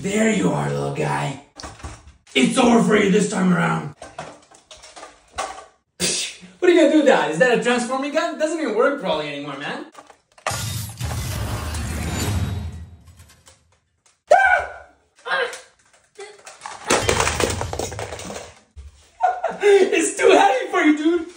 There you are, little guy. It's over for you this time around. What are you gonna do with that? Is that a transforming gun? Doesn't even work probably anymore, man. It's too heavy for you, dude.